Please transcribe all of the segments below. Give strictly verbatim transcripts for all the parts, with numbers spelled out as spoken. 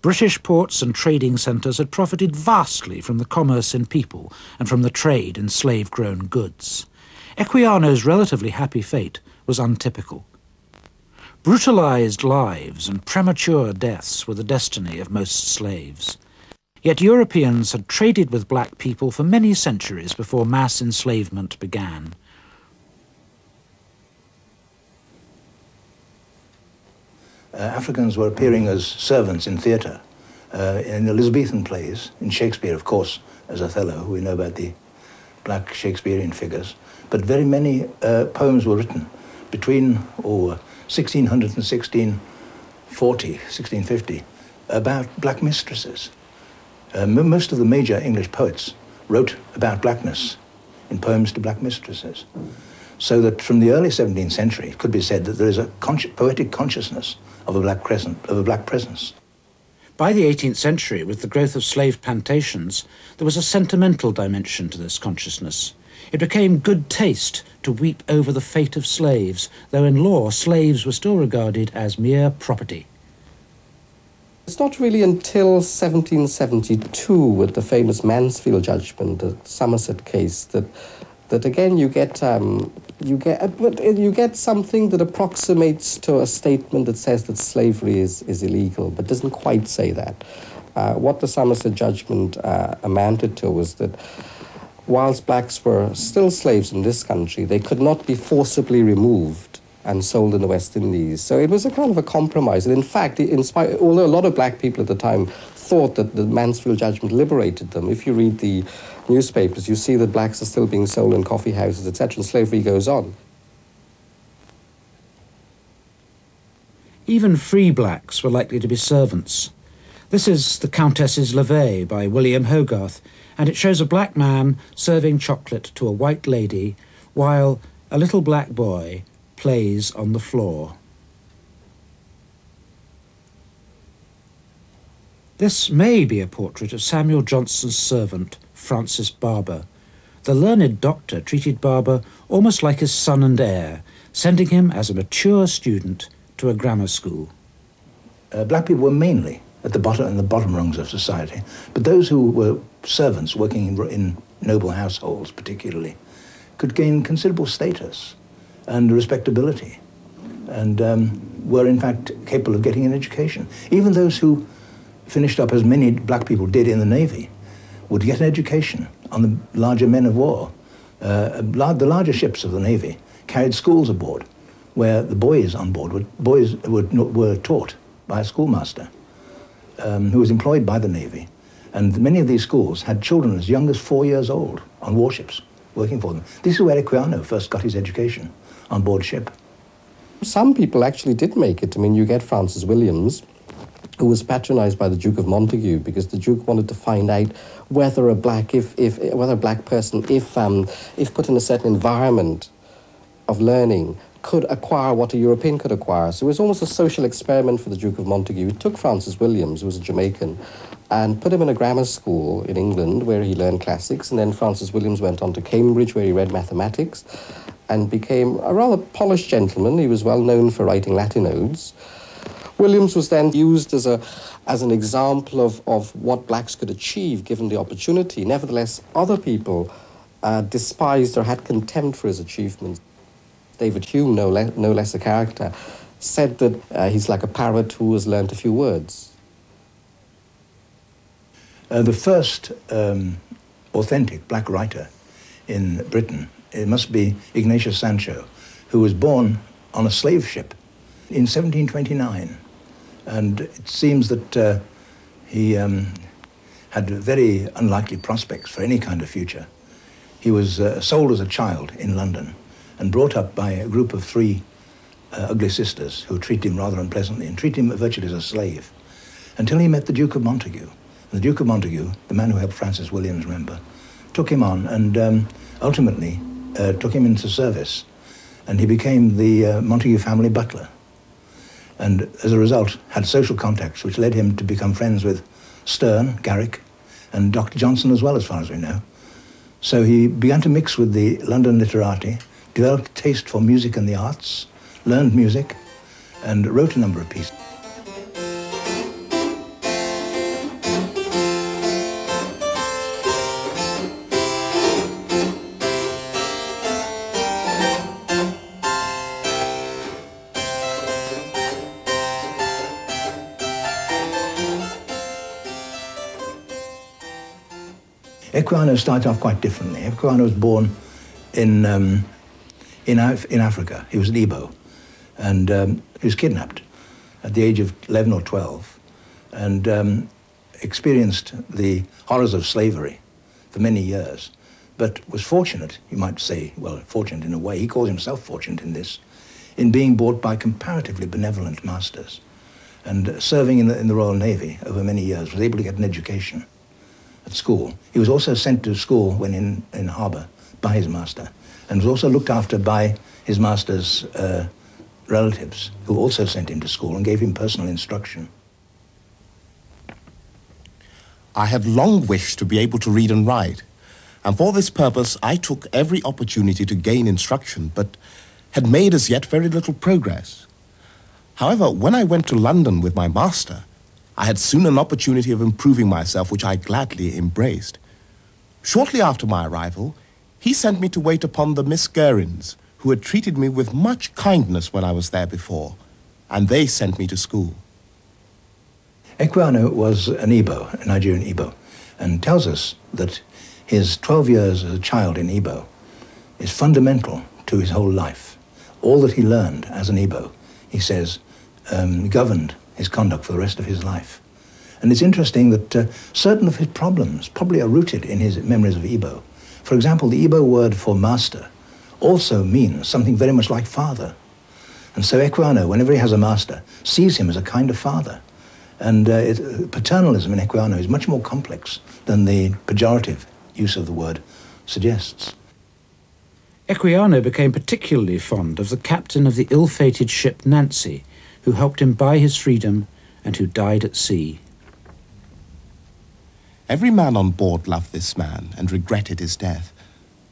British ports and trading centres had profited vastly from the commerce in people and from the trade in slave-grown goods. Equiano's relatively happy fate was untypical. Brutalised lives and premature deaths were the destiny of most slaves. Yet Europeans had traded with black people for many centuries before mass enslavement began. Uh, Africans were appearing as servants in theatre, uh, in Elizabethan plays, in Shakespeare, of course, as Othello, who we know about the black Shakespearean figures. But very many uh, poems were written between oh, sixteen hundred and sixteen forty, sixteen fifty, about black mistresses. Uh, most of the major English poets wrote about blackness in poems to black mistresses. So that from the early seventeenth century, it could be said that there is a con poetic consciousness of a black present, of a black presence. By the eighteenth century, with the growth of slave plantations, there was a sentimental dimension to this consciousness. It became good taste to weep over the fate of slaves, though in law, slaves were still regarded as mere property. It's not really until seventeen seventy-two, with the famous Mansfield judgment, the Somerset case, that that again you get um, you get you get something that approximates to a statement that says that slavery is is illegal, but doesn't quite say that. Uh, what the Somerset judgment uh, amounted to was that whilst blacks were still slaves in this country, they could not be forcibly removed and sold in the West Indies. So it was a kind of a compromise. And in fact, in spite, although a lot of black people at the time thought that the Mansfield judgment liberated them, if you read the newspapers, you see that blacks are still being sold in coffee houses, et cetera, and slavery goes on. Even free blacks were likely to be servants. This is The Countess's Levee by William Hogarth, and it shows a black man serving chocolate to a white lady while a little black boy plays on the floor. This may be a portrait of Samuel Johnson's servant, Francis Barber. The learned doctor treated Barber almost like his son and heir, sending him as a mature student to a grammar school. Uh, black people were mainly at the bottom and the bottom rungs of society, but those who were servants working in, in noble households particularly could gain considerable status and respectability, and um, were in fact capable of getting an education. Even those who finished up, as many black people did in the Navy, would get an education on the larger men of war. Uh, the larger ships of the Navy carried schools aboard, where the boys on board were, boys were, were taught by a schoolmaster um, who was employed by the Navy. And many of these schools had children as young as four years old on warships working for them. This is where Equiano first got his education, on board ship. Some people actually did make it. I mean, you get Francis Williams, who was patronized by the Duke of Montague because the Duke wanted to find out whether a black, if, if whether a black person, if, um, if put in a certain environment of learning, could acquire what a European could acquire. So it was almost a social experiment for the Duke of Montague. He took Francis Williams, who was a Jamaican, and put him in a grammar school in England where he learned classics, and then Francis Williams went on to Cambridge where he read mathematics and became a rather polished gentleman. He was well known for writing Latin odes. Williams was then used as a as an example of, of what blacks could achieve given the opportunity. Nevertheless, other people uh, despised or had contempt for his achievements. David Hume, no, le no less a character, said that uh, he's like a parrot who has learnt a few words. Uh, the first um, authentic black writer in Britain, it must be Ignatius Sancho, who was born on a slave ship in seventeen twenty-nine. And it seems that uh, he um, had very unlikely prospects for any kind of future. He was uh, sold as a child in London and brought up by a group of three uh, ugly sisters who treated him rather unpleasantly and treated him virtually as a slave, until he met the Duke of Montague. And the Duke of Montague, the man who helped Francis Williams, remember, took him on and um, ultimately Uh, took him into service, and he became the uh, Montague family butler, and as a result had social contacts which led him to become friends with Stern, Garrick and Doctor Johnson as well, as far as we know. So he began to mix with the London literati, developed a taste for music and the arts, learned music and wrote a number of pieces. Equiano started off quite differently. Equiano was born in, um, in, Af in Africa. He was an Igbo, and um, he was kidnapped at the age of eleven or twelve, and um, experienced the horrors of slavery for many years, but was fortunate, you might say, well, fortunate in a way, he calls himself fortunate in this, in being bought by comparatively benevolent masters, and uh, serving in the, in the Royal Navy over many years, was able to get an education at school. He was also sent to school when in, in harbour by his master, and was also looked after by his master's uh, relatives, who also sent him to school and gave him personal instruction. I had long wished to be able to read and write, and for this purpose I took every opportunity to gain instruction, but had made as yet very little progress. However, when I went to London with my master, I had soon an opportunity of improving myself, which I gladly embraced. Shortly after my arrival, he sent me to wait upon the Miss Gerrins, who had treated me with much kindness when I was there before, and they sent me to school. Equiano was an Igbo, a Nigerian Igbo, and tells us that his twelve years as a child in Igbo is fundamental to his whole life. All that he learned as an Igbo, he says, um, governed his conduct for the rest of his life. And it's interesting that uh, certain of his problems probably are rooted in his memories of Igbo. For example, the Igbo word for master also means something very much like father. And so Equiano, whenever he has a master, sees him as a kind of father. And uh, it, paternalism in Equiano is much more complex than the pejorative use of the word suggests. Equiano became particularly fond of the captain of the ill-fated ship Nancy, who helped him buy his freedom and who died at sea. Every man on board loved this man and regretted his death.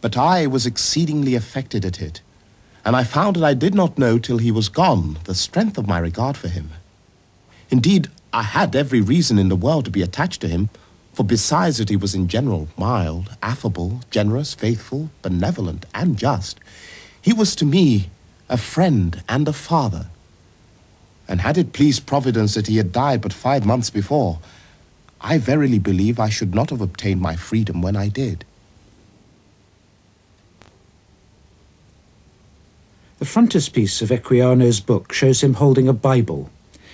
But I was exceedingly affected at it, and I found that I did not know till he was gone the strength of my regard for him. Indeed, I had every reason in the world to be attached to him, for besides that he was in general mild, affable, generous, faithful, benevolent, and just, he was to me a friend and a father. And had it pleased Providence that he had died but five months before, I verily believe I should not have obtained my freedom when I did. The frontispiece of Equiano's book shows him holding a Bible.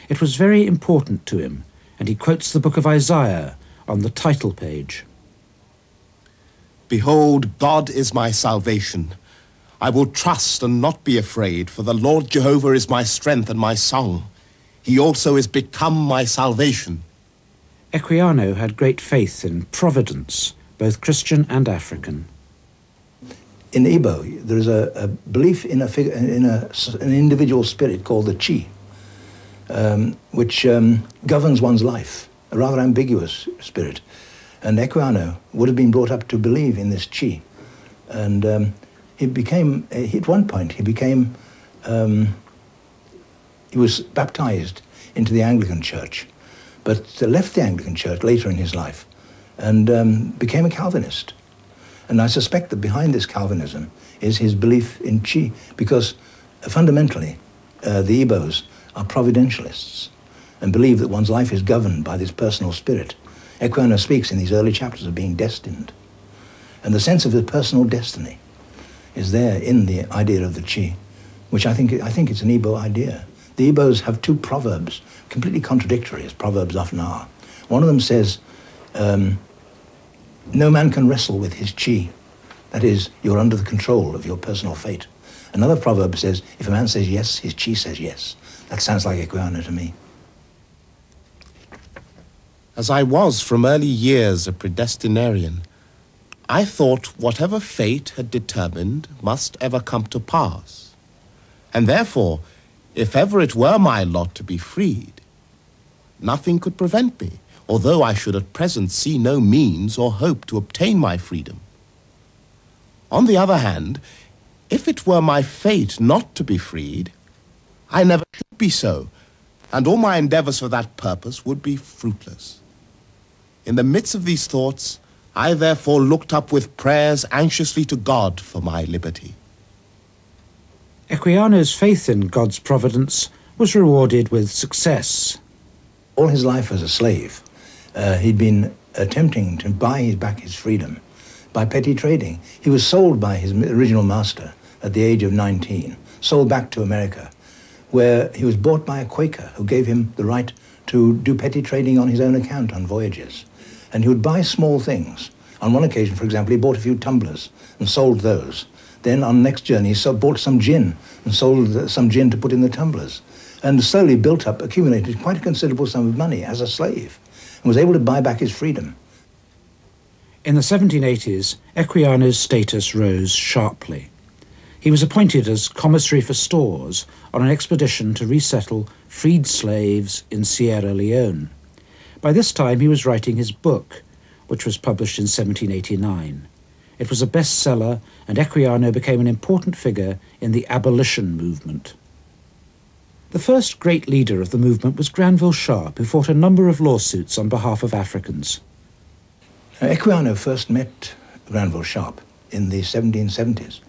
It was very important to him, and he quotes the book of Isaiah on the title page. Behold, God is my salvation. I will trust and not be afraid, for the Lord Jehovah is my strength and my song. He also is become my salvation. Equiano had great faith in Providence, both Christian and African. In Igbo, there is a, a belief in, a figure, in a, an individual spirit called the chi, um, which um, governs one's life, a rather ambiguous spirit. And Equiano would have been brought up to believe in this chi. And um, he became, at one point, he became, um, he was baptized into the Anglican Church, but left the Anglican Church later in his life and um, became a Calvinist. And I suspect that behind this Calvinism is his belief in chi, because fundamentally uh, the Igbos are providentialists and believe that one's life is governed by this personal spirit. Equiano speaks in these early chapters of being destined. And the sense of the personal destiny is there in the idea of the chi, which I think, I think it's an Igbo idea. The Igbos have two proverbs, completely contradictory, as proverbs often are. One of them says, um, no man can wrestle with his chi. That is, you're under the control of your personal fate. Another proverb says, if a man says yes, his chi says yes. That sounds like Equiano to me. As I was from early years a predestinarian, I thought whatever fate had determined must ever come to pass. And therefore, if ever it were my lot to be freed, nothing could prevent me, although I should at present see no means or hope to obtain my freedom. On the other hand, if it were my fate not to be freed, I never should be so, and all my endeavours for that purpose would be fruitless. In the midst of these thoughts, I therefore looked up with prayers anxiously to God for my liberty. Equiano's faith in God's providence was rewarded with success. All his life as a slave, Uh, he'd been attempting to buy back his freedom by petty trading. He was sold by his original master at the age of nineteen, sold back to America, where he was bought by a Quaker who gave him the right to do petty trading on his own account on voyages. And he would buy small things. On one occasion, for example, he bought a few tumblers and sold those. Then on the next journey, he bought some gin and sold some gin to put in the tumblers, and slowly built up, accumulated quite a considerable sum of money as a slave, and was able to buy back his freedom. In the seventeen eighties, Equiano's status rose sharply. He was appointed as commissary for stores on an expedition to resettle freed slaves in Sierra Leone. By this time, he was writing his book, which was published in seventeen eighty-nine. It was a bestseller, and Equiano became an important figure in the abolition movement. The first great leader of the movement was Granville Sharp, who fought a number of lawsuits on behalf of Africans. Now, Equiano first met Granville Sharp in the seventeen seventies.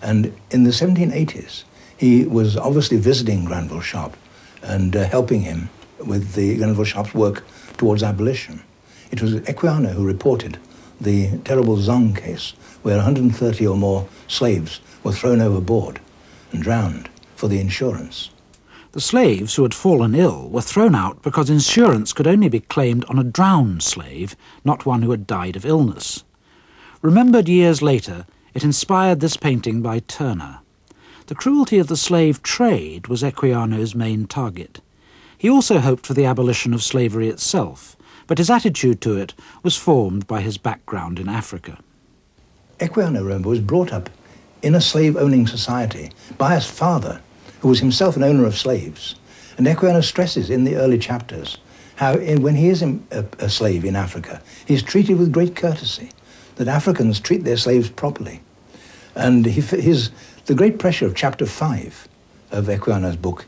And in the seventeen eighties, he was obviously visiting Granville Sharp and uh, helping him with the Granville Sharp's work towards abolition. It was Equiano who reported the terrible Zong case, where one hundred thirty or more slaves were thrown overboard and drowned for the insurance. The slaves who had fallen ill were thrown out because insurance could only be claimed on a drowned slave, not one who had died of illness. Remembered years later, it inspired this painting by Turner. The cruelty of the slave trade was Equiano's main target. He also hoped for the abolition of slavery itself, but his attitude to it was formed by his background in Africa. Equiano, remember, was brought up in a slave-owning society by his father, who was himself an owner of slaves. And Equiano stresses in the early chapters how in, when he is in, a, a slave in Africa, he's treated with great courtesy, that Africans treat their slaves properly. And he, his, the great pressure of chapter five of Equiano's book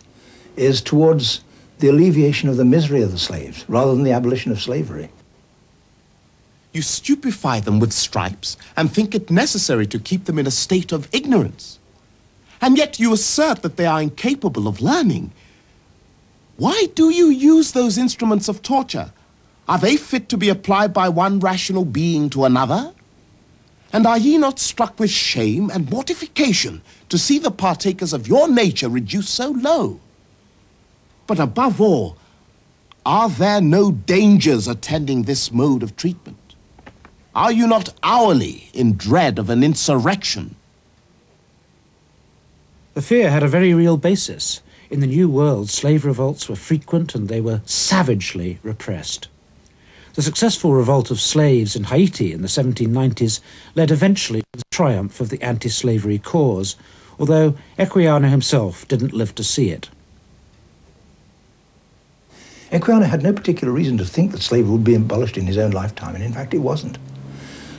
is towards the alleviation of the misery of the slaves, rather than the abolition of slavery. You stupefy them with stripes and think it necessary to keep them in a state of ignorance. And yet you assert that they are incapable of learning. Why do you use those instruments of torture? Are they fit to be applied by one rational being to another? And are ye not struck with shame and mortification to see the partakers of your nature reduced so low? But above all, are there no dangers attending this mode of treatment? Are you not hourly in dread of an insurrection? The fear had a very real basis. In the New World, slave revolts were frequent and they were savagely repressed. The successful revolt of slaves in Haiti in the seventeen nineties led eventually to the triumph of the anti-slavery cause, although Equiano himself didn't live to see it. Equiano had no particular reason to think that slavery would be abolished in his own lifetime, and in fact it wasn't.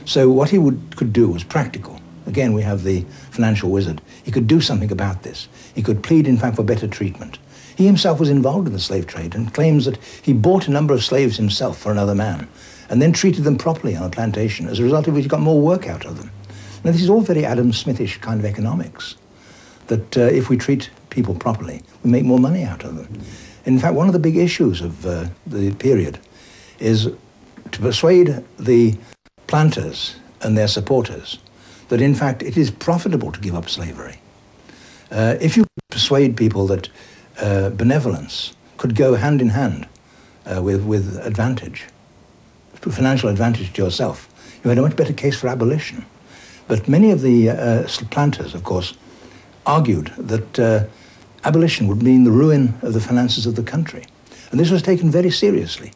So what he would, could do was practical. Again, we have the financial wizard. He could do something about this. He could plead, in fact, for better treatment. He himself was involved in the slave trade and claims that he bought a number of slaves himself for another man and then treated them properly on a plantation, as a result of which he got more work out of them. Now, this is all very Adam Smithish kind of economics, that uh, if we treat people properly, we make more money out of them. In fact, one of the big issues of uh, the period is to persuade the planters and their supporters that, in fact, it is profitable to give up slavery. Uh, if you persuade people that uh, benevolence could go hand in hand uh, with, with advantage, financial advantage to yourself, you had a much better case for abolition. But many of the uh, planters, of course, argued that uh, abolition would mean the ruin of the finances of the country. And this was taken very seriously.